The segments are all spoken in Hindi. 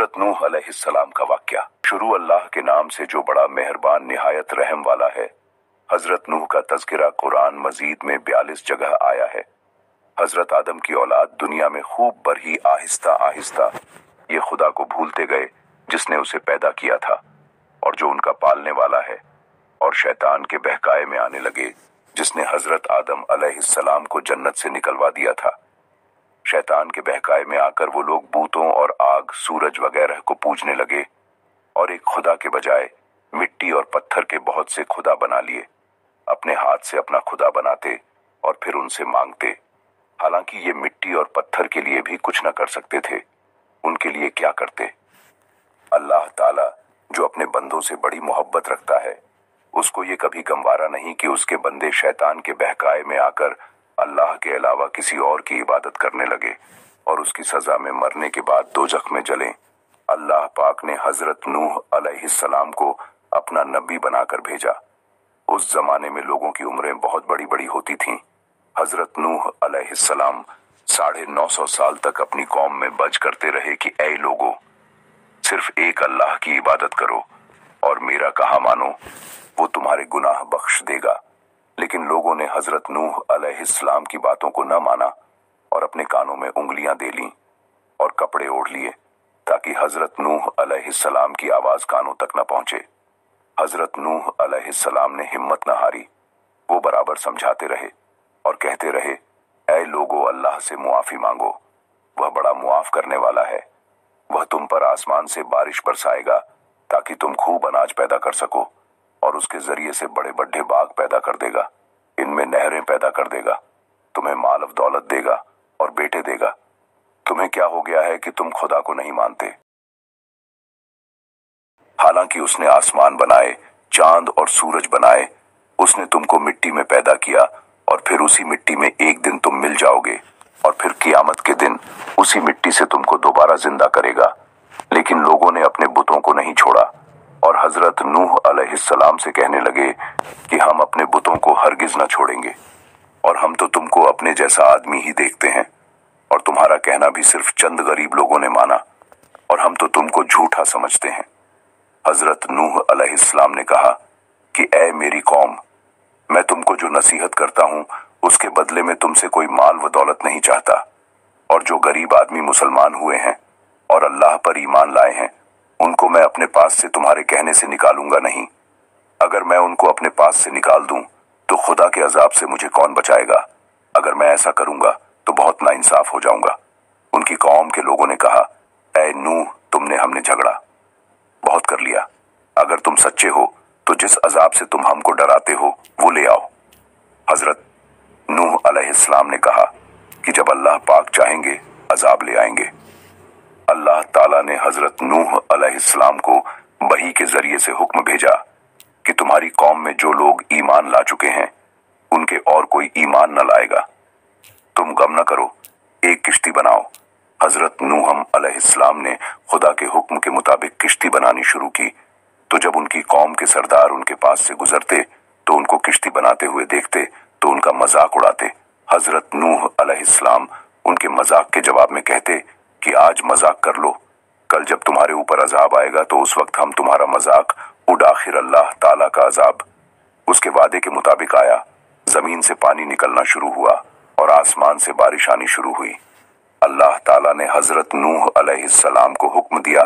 हजरत नूह अलैहिस्सलाम का वाक्या। शुरू अल्लाह के नाम से जो बड़ा मेहरबान निहायत रहम वाला है। हजरत नूह का तज़किरा कुरान मजीद में 42 जगह आया है। हजरत आदम की औलाद दुनिया में खूब बरही आहिस्ता आहिस्ता ये खुदा को भूलते गए जिसने उसे पैदा किया था और जो उनका पालने वाला है, और शैतान के बहकाए में आने लगे जिसने हजरत आदम अलैहिस्सलाम को जन्नत से निकलवा दिया था। शैतान के बहकाए में आकर वो लोग बूतों और आग, सूरज वगैरह को पूजने लगे और एक खुदा के बजाय मिट्टी और पत्थर के बहुत से खुदा बना लिए। अपने हाथ से अपना खुदा बनाते और फिर उनसे मांगते, हालांकि ये मिट्टी और पत्थर के लिए भी कुछ न कर सकते थे। उनके लिए क्या करते? अल्लाह ताला जो अपने बंदों से बड़ी मोहब्बत रखता है, उसको ये कभी गंवारा नहीं कि उसके बंदे शैतान के बहकाए में आकर अल्लाह के अलावा किसी और की इबादत करने लगे और उसकी सजा में मरने के बाद दोजख में जलें। अल्लाह पाक ने हजरत नूह अलैहिस्सलाम को अपना नबी बनाकर भेजा। उस जमाने में लोगों की उम्रें बहुत बड़ी बड़ी होती थीं। हजरत नूह अलैहिस्सलाम 950 साल तक अपनी कौम में बज करते रहे कि ऐ लोगो, सिर्फ एक अल्लाह की इबादत करो और मेरा कहा मानो, वो तुम्हारे गुनाह बख्श देगा। लेकिन लोगों ने हजरत नूह अलैहिस्सलाम की बातों को न माना और अपने कानों में उंगलियां दे लीं और कपड़े ओढ़ लिए ताकि हजरत नूह अलैहिस्सलाम की आवाज कानों तक न पहुंचे। हजरत नूह अलैहिस्सलाम ने हिम्मत न हारी। वो बराबर समझाते रहे और कहते रहे, ऐ लोगो, अल्लाह से मुआफी मांगो, वह बड़ा मुआफ करने वाला है। वह तुम पर आसमान से बारिश बरसाएगा ताकि तुम खूब अनाज पैदा कर सको और उसके जरिए से बड़े बड्ढे बाग पैदा कर देगा, इनमें नहरें पैदा कर देगा, तुम्हें माल और दौलत देगा और बेटे देगा। तुम्हें क्या हो गया है कि तुम खुदा को नहीं मानते? हालांकि उसने आसमान बनाए, चांद और सूरज बनाए, उसने तुमको मिट्टी में पैदा किया और फिर उसी मिट्टी में एक दिन तुम मिल जाओगे और फिर कियामत के दिन उसी मिट्टी से तुमको दोबारा जिंदा करेगा। लेकिन लोगों ने अपने बुतों को नहीं छोड़ा और हजरत नूह अलैहिस्सलाम से कहने लगे कि हम अपने बुतों को हरगिज न छोड़ेंगे और हम तो तुमको अपने जैसा आदमी ही देखते हैं और तुम्हारा कहना भी सिर्फ चंद गरीब लोगों ने माना और हम तो तुमको झूठा समझते हैं। हजरत नूह अलैहिस्सलाम ने कहा कि ऐ मेरी कौम, मैं तुमको जो नसीहत करता हूँ उसके बदले में तुमसे कोई माल व दौलत नहीं चाहता, और जो गरीब आदमी मुसलमान हुए हैं और अल्लाह पर ईमान लाए हैं उनको मैं अपने पास से तुम्हारे कहने से निकालूंगा नहीं। अगर मैं उनको अपने पास से निकाल दूं तो खुदा के अजाब से मुझे कौन बचाएगा? अगर मैं ऐसा करूंगा तो बहुत नाइंसाफ हो जाऊंगा। उनकी कौम के लोगों ने कहा, ऐ नूह, तुमने हमने झगड़ा बहुत कर लिया। अगर तुम सच्चे हो तो जिस अजाब से तुम हमको डराते हो वो ले आओ। हजरत नूह अलैहिस्सलाम ने कहा कि जब अल्लाह पाक चाहेंगे अजाब ले आएंगे। अल्लाह ताला ने हजरत नूह अलैहिस्सलाम को वही के जरिए से हुक्म भेजा कि तुम्हारी कौम में जो लोग ईमान ला चुके हैं उनके और कोई ईमान न लाएगा। तुम गम न करो, एक किश्ती बनाओ। हजरत नूह अलैहिस्सलाम ने खुदा के हुक्म के मुताबिक किश्ती बनानी शुरू की तो जब उनकी कौम के सरदार उनके पास से गुजरते तो उनको किश्ती बनाते हुए देखते तो उनका मजाक उड़ाते। हजरत नूह अलैहिस्सलाम उनके मजाक के जवाब में कहते कि आज मजाक कर लो, कल जब तुम्हारे ऊपर अजाब आएगा तो उस वक्त हम तुम्हारा मजाक उड़ाखिर अल्लाह ताला का अजाब। उसके वादे के मुताबिक आया, जमीन से पानी निकलना शुरू हुआ और आसमान से बारिश आनी शुरू हुई। अल्लाह ताला ने हजरत नूह अलैहिस्सलाम को हुक्म दिया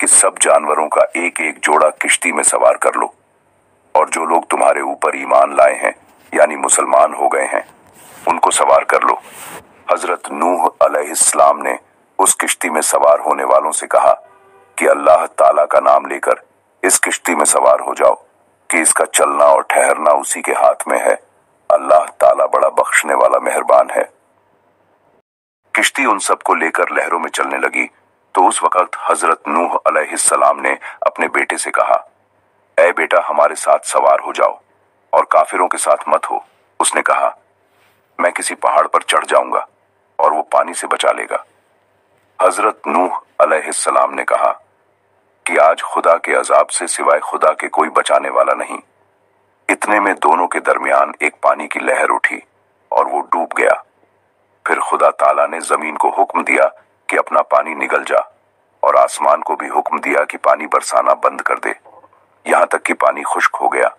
कि सब जानवरों का एक एक जोड़ा किश्ती में सवार कर लो और जो लोग तुम्हारे ऊपर ईमान लाए हैं यानी मुसलमान हो गए हैं उनको सवार कर लो। हजरत नूह अलैहिस्सलाम ने उस किश्ती में सवार होने वालों से कहा कि अल्लाह ताला का नाम लेकर इस किश्ती में सवार हो जाओ कि इसका चलना और ठहरना उसी के हाथ में है। अल्लाह ताला बड़ा बख्शने वाला मेहरबान है। किश्ती उन सबको लेकर लहरों में चलने लगी तो उस वक्त हजरत नूह अलैहिस्सलाम ने अपने बेटे से कहा, ऐ बेटा, हमारे साथ सवार हो जाओ और काफिरों के साथ मत हो। उसने कहा, मैं किसी पहाड़ पर चढ़ जाऊंगा और वो पानी से बचा लेगा। हजरत नूह अलैहिस्सलाम ने कहा कि आज खुदा के अजाब से सिवाय खुदा के कोई बचाने वाला नहीं। इतने में दोनों के दरमियान एक पानी की लहर उठी और वो डूब गया। फिर खुदा ताला ने जमीन को हुक्म दिया कि अपना पानी निगल जा और आसमान को भी हुक्म दिया कि पानी बरसाना बंद कर दे, यहाँ तक कि पानी खुश्क हो गया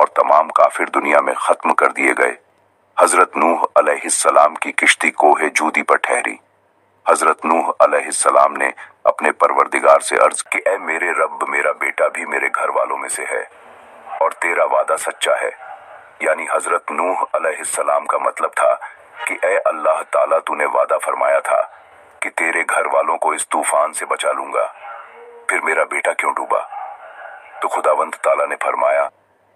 और तमाम काफिर दुनिया में खत्म कर दिए गए। हजरत नूह अलैहिस्सलाम की किश्ती कोहे जूदी पर ठहरी। हजरत नूह अलैहिस्सलाम ने अपने परवरदिगार से अर्ज की, ऐ मेरे रब, मेरा बेटा भी मेरे घर वालों में से है और तेरा वादा सच्चा है। यानी हजरत नूह अलैहिस्सलाम का मतलब था कि ऐ अल्लाह ताला, तूने वादा फरमाया था कि तेरे घर वालों को इस तूफान से बचा लूंगा, फिर मेरा बेटा क्यों डूबा? तो खुदावंद ताला ने फरमाया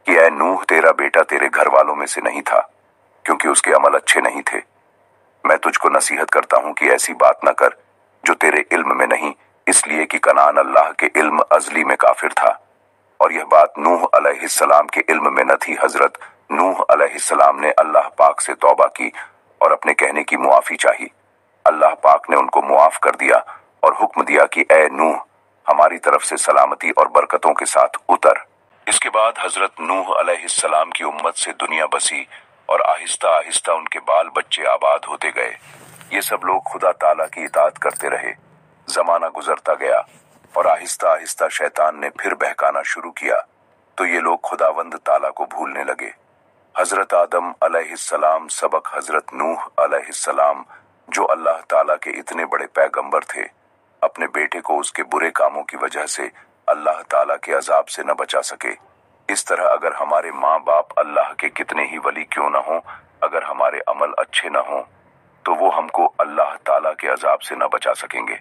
कि ऐ नूह, तेरा बेटा तेरे घर वालों में से नहीं था क्योंकि उसके अमल अच्छे नहीं थे। मैं तुझको नसीहत करता हूं कि ऐसी बात ना कर जो तेरे इल्म में नहीं, इसलिए कि कनान अल्लाह के इल्म अजली में काफिर था और यह बात नूह अलैहिस्सलाम के इल्म में न थी। हजरत नूह अलैहिस्सलाम ने अल्लाह पाक से तौबा की और अपने कहने की मुआफ़ी चाही। अल्लाह पाक ने उनको मुआफ़ कर दिया और हुक्म दिया कि ऐ नूह, हमारी तरफ से सलामती और बरकतों के साथ उतर। इसके बाद हजरत नूह अलैहिस्सलाम की उम्मत से दुनिया बसी और आहिस्ता आहिस्ता उनके बाल बच्चे आबाद होते गए। ये सब लोग खुदा ताला की इताअत करते रहे। जमाना गुजरता गया और आहिस्ता आहिस्ता शैतान ने फिर बहकाना शुरू किया, तो ये लोग खुदावंद ताला को भूलने लगे। हजरत आदम अलैहिस्सलाम सबक हजरत नूह अलैहिस्सलाम, जो अल्लाह ताला के इतने बड़े पैगंबर थे, अपने बेटे को उसके बुरे कामों की वजह से अल्लाह ताला के अजाब से न बचा सके। इस तरह अगर हमारे माँ बाप अल्लाह के कितने ही वली क्यों ना हो, अगर हमारे अमल अच्छे ना हो तो वो हमको अल्लाह ताला के अजाब से न बचा सकेंगे।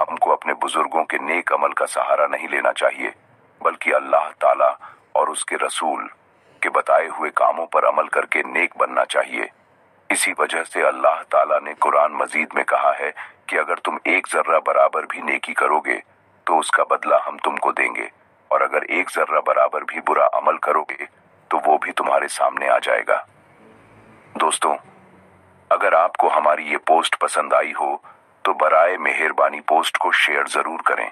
हमको अपने बुजुर्गों के नेक अमल का सहारा नहीं लेना चाहिए, बल्कि अल्लाह ताला और उसके रसूल के बताए हुए कामों पर अमल करके नेक बनना चाहिए। इसी वजह से अल्लाह ताला ने कुरान मजीद में कहा है कि अगर तुम एक जर्रा बराबर भी नेकी करोगे तो उसका बदला हम तुमको देंगे, और अगर एक जर्रा बराबर भी बुरा अमल करोगे तो वो भी तुम्हारे सामने आ जाएगा। दोस्तों, अगर आपको हमारी ये पोस्ट पसंद आई हो तो बराए मेहरबानी पोस्ट को शेयर जरूर करें।